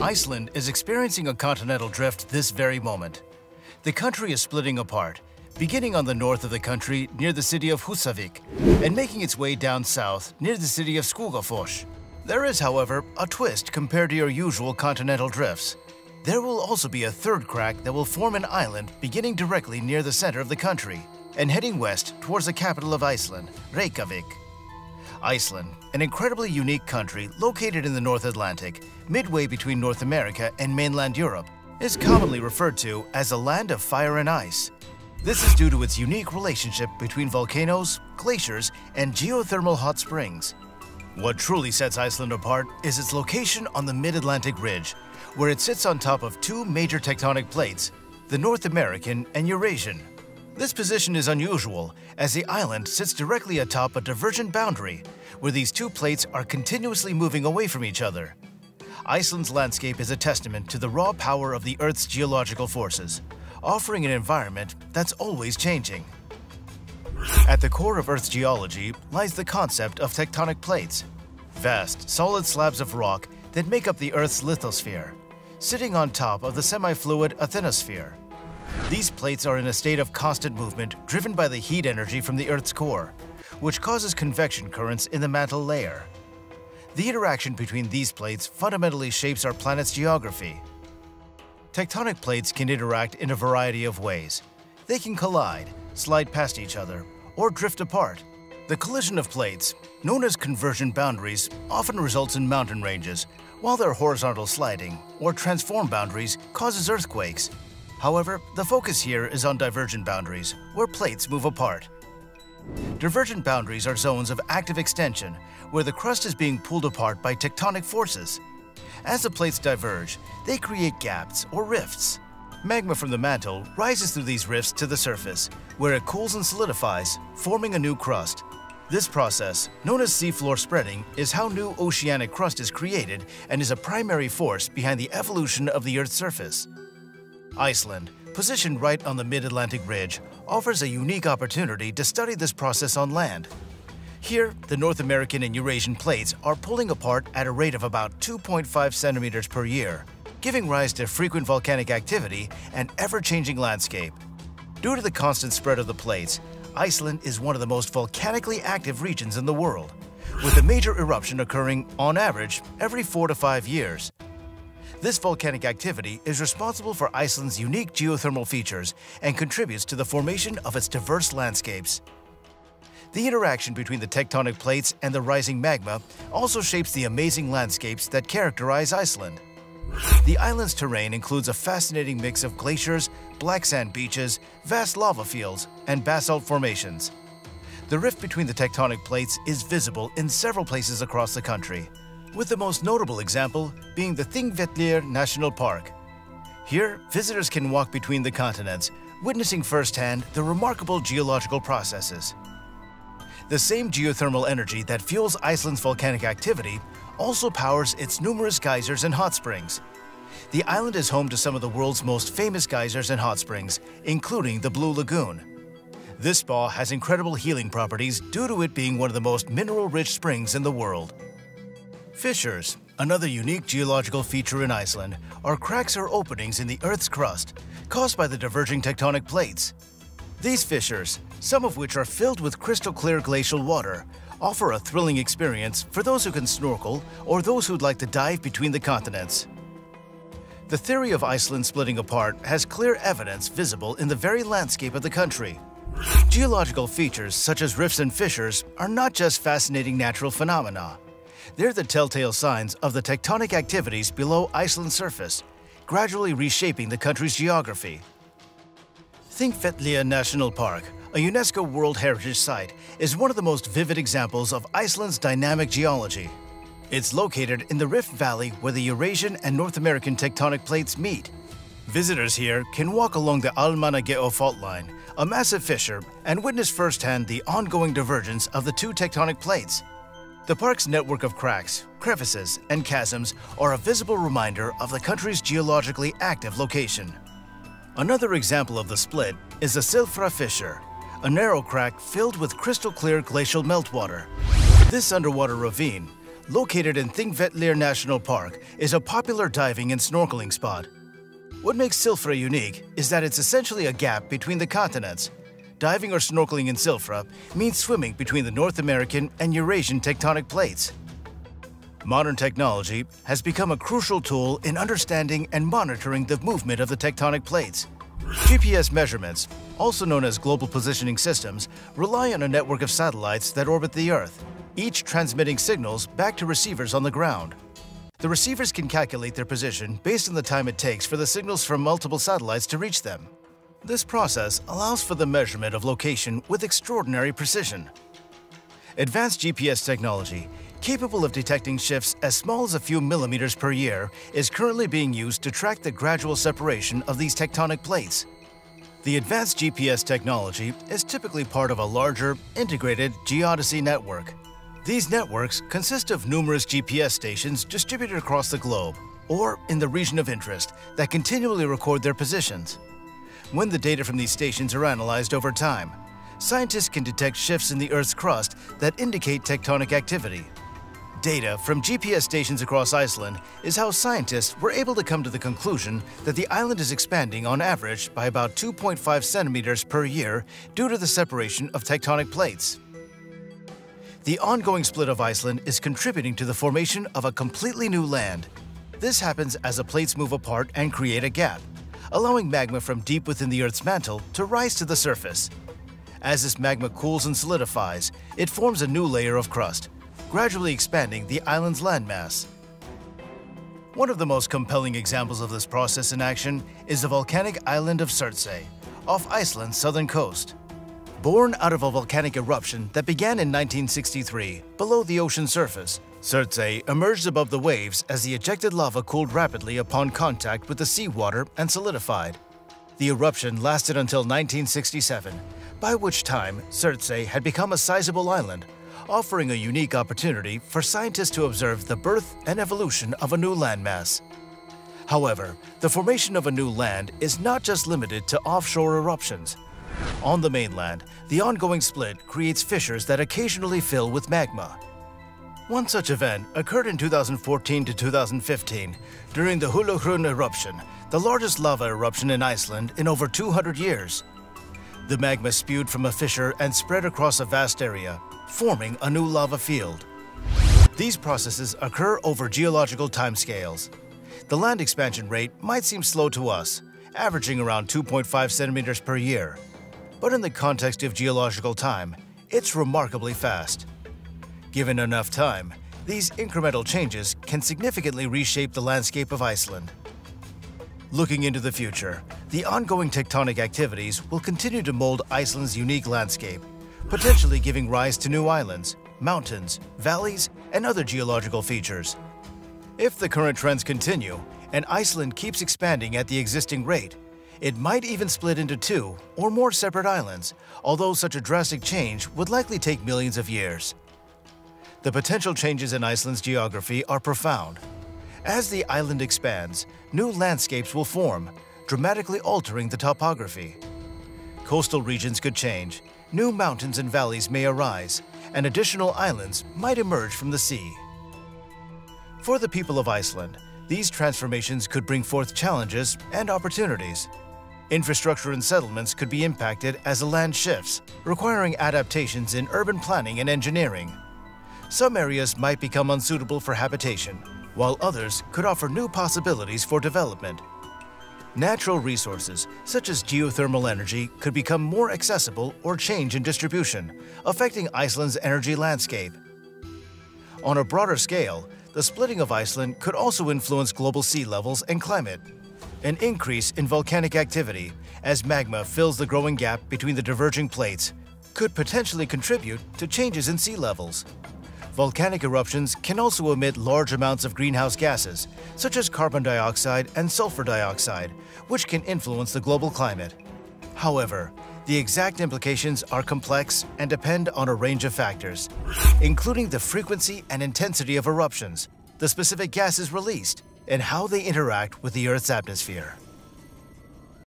Iceland is experiencing a continental drift this very moment. The country is splitting apart, beginning on the north of the country near the city of Husavik and making its way down south near the city of Skogafoss. There is, however, a twist compared to your usual continental drifts. There will also be a third crack that will form an island beginning directly near the center of the country and heading west towards the capital of Iceland, Reykjavik. Iceland, an incredibly unique country located in the North Atlantic, midway between North America and mainland Europe, is commonly referred to as the land of fire and ice. This is due to its unique relationship between volcanoes, glaciers, and geothermal hot springs. What truly sets Iceland apart is its location on the Mid-Atlantic Ridge, where it sits on top of two major tectonic plates, the North American and Eurasian. This position is unusual, as the island sits directly atop a divergent boundary, where these two plates are continuously moving away from each other. Iceland's landscape is a testament to the raw power of the Earth's geological forces, offering an environment that's always changing. At the core of Earth's geology lies the concept of tectonic plates, vast, solid slabs of rock that make up the Earth's lithosphere, sitting on top of the semi-fluid asthenosphere. These plates are in a state of constant movement driven by the heat energy from the Earth's core, which causes convection currents in the mantle layer. The interaction between these plates fundamentally shapes our planet's geography. Tectonic plates can interact in a variety of ways. They can collide, slide past each other, or drift apart. The collision of plates, known as convergent boundaries, often results in mountain ranges, while their horizontal sliding, or transform boundaries, causes earthquakes. However, the focus here is on divergent boundaries, where plates move apart. Divergent boundaries are zones of active extension, where the crust is being pulled apart by tectonic forces. As the plates diverge, they create gaps or rifts. Magma from the mantle rises through these rifts to the surface, where it cools and solidifies, forming a new crust. This process, known as seafloor spreading, is how new oceanic crust is created and is a primary force behind the evolution of the Earth's surface. Iceland, positioned right on the Mid-Atlantic Ridge, offers a unique opportunity to study this process on land. Here, the North American and Eurasian plates are pulling apart at a rate of about 2.5 centimeters per year, giving rise to frequent volcanic activity and ever-changing landscape. Due to the constant spread of the plates, Iceland is one of the most volcanically active regions in the world, with a major eruption occurring, on average, every 4 to 5 years. This volcanic activity is responsible for Iceland's unique geothermal features and contributes to the formation of its diverse landscapes. The interaction between the tectonic plates and the rising magma also shapes the amazing landscapes that characterize Iceland. The island's terrain includes a fascinating mix of glaciers, black sand beaches, vast lava fields, and basalt formations. The rift between the tectonic plates is visible in several places across the country, with the most notable example being the Thingvellir National Park. Here, visitors can walk between the continents, witnessing firsthand the remarkable geological processes. The same geothermal energy that fuels Iceland's volcanic activity also powers its numerous geysers and hot springs. The island is home to some of the world's most famous geysers and hot springs, including the Blue Lagoon. This spa has incredible healing properties due to it being one of the most mineral-rich springs in the world. Fissures, another unique geological feature in Iceland, are cracks or openings in the Earth's crust caused by the diverging tectonic plates. These fissures, some of which are filled with crystal-clear glacial water, offer a thrilling experience for those who can snorkel or those who'd like to dive between the continents. The theory of Iceland splitting apart has clear evidence visible in the very landscape of the country. Geological features such as rifts and fissures are not just fascinating natural phenomena. They're the telltale signs of the tectonic activities below Iceland's surface, gradually reshaping the country's geography. Þingvellir National Park, a UNESCO World Heritage Site, is one of the most vivid examples of Iceland's dynamic geology. It's located in the Rift Valley where the Eurasian and North American tectonic plates meet. Visitors here can walk along the Almannagjá fault line, a massive fissure, and witness firsthand the ongoing divergence of the two tectonic plates. The park's network of cracks, crevices, and chasms are a visible reminder of the country's geologically active location. Another example of the split is the Silfra Fissure, a narrow crack filled with crystal-clear glacial meltwater. This underwater ravine, located in Thingvellir National Park, is a popular diving and snorkeling spot. What makes Silfra unique is that it's essentially a gap between the continents. Diving or snorkeling in Silfra means swimming between the North American and Eurasian tectonic plates. Modern technology has become a crucial tool in understanding and monitoring the movement of the tectonic plates. GPS measurements, also known as global positioning systems, rely on a network of satellites that orbit the Earth, each transmitting signals back to receivers on the ground. The receivers can calculate their position based on the time it takes for the signals from multiple satellites to reach them. This process allows for the measurement of location with extraordinary precision. Advanced GPS technology, capable of detecting shifts as small as a few millimeters per year, is currently being used to track the gradual separation of these tectonic plates. The advanced GPS technology is typically part of a larger, integrated geodesy network. These networks consist of numerous GPS stations distributed across the globe or in the region of interest that continually record their positions. When the data from these stations are analyzed over time, scientists can detect shifts in the Earth's crust that indicate tectonic activity. Data from GPS stations across Iceland is how scientists were able to come to the conclusion that the island is expanding on average by about 2.5 centimeters per year due to the separation of tectonic plates. The ongoing split of Iceland is contributing to the formation of a completely new land. This happens as the plates move apart and create a gap, allowing magma from deep within the Earth's mantle to rise to the surface. As this magma cools and solidifies, it forms a new layer of crust, gradually expanding the island's landmass. One of the most compelling examples of this process in action is the volcanic island of Surtsey, off Iceland's southern coast. Born out of a volcanic eruption that began in 1963 below the ocean surface, Surtsey emerged above the waves as the ejected lava cooled rapidly upon contact with the seawater and solidified. The eruption lasted until 1967, by which time Surtsey had become a sizable island, offering a unique opportunity for scientists to observe the birth and evolution of a new landmass. However, the formation of a new land is not just limited to offshore eruptions. On the mainland, the ongoing split creates fissures that occasionally fill with magma. One such event occurred in 2014 to 2015 during the Holuhraun eruption, the largest lava eruption in Iceland in over 200 years. The magma spewed from a fissure and spread across a vast area, forming a new lava field. These processes occur over geological timescales. The land expansion rate might seem slow to us, averaging around 2.5 centimeters per year, but in the context of geological time, it's remarkably fast. Given enough time, these incremental changes can significantly reshape the landscape of Iceland. Looking into the future, the ongoing tectonic activities will continue to mold Iceland's unique landscape, potentially giving rise to new islands, mountains, valleys, and other geological features. If the current trends continue, and Iceland keeps expanding at the existing rate, it might even split into two or more separate islands, although such a drastic change would likely take millions of years. The potential changes in Iceland's geography are profound. As the island expands, new landscapes will form, dramatically altering the topography. Coastal regions could change, new mountains and valleys may arise, and additional islands might emerge from the sea. For the people of Iceland, these transformations could bring forth challenges and opportunities. Infrastructure and settlements could be impacted as the land shifts, requiring adaptations in urban planning and engineering. Some areas might become unsuitable for habitation, while others could offer new possibilities for development. Natural resources, such as geothermal energy, could become more accessible or change in distribution, affecting Iceland's energy landscape. On a broader scale, the splitting of Iceland could also influence global sea levels and climate. An increase in volcanic activity, as magma fills the growing gap between the diverging plates, could potentially contribute to changes in sea levels. Volcanic eruptions can also emit large amounts of greenhouse gases, such as carbon dioxide and sulfur dioxide, which can influence the global climate. However, the exact implications are complex and depend on a range of factors, including the frequency and intensity of eruptions, the specific gases released, and how they interact with the Earth's atmosphere.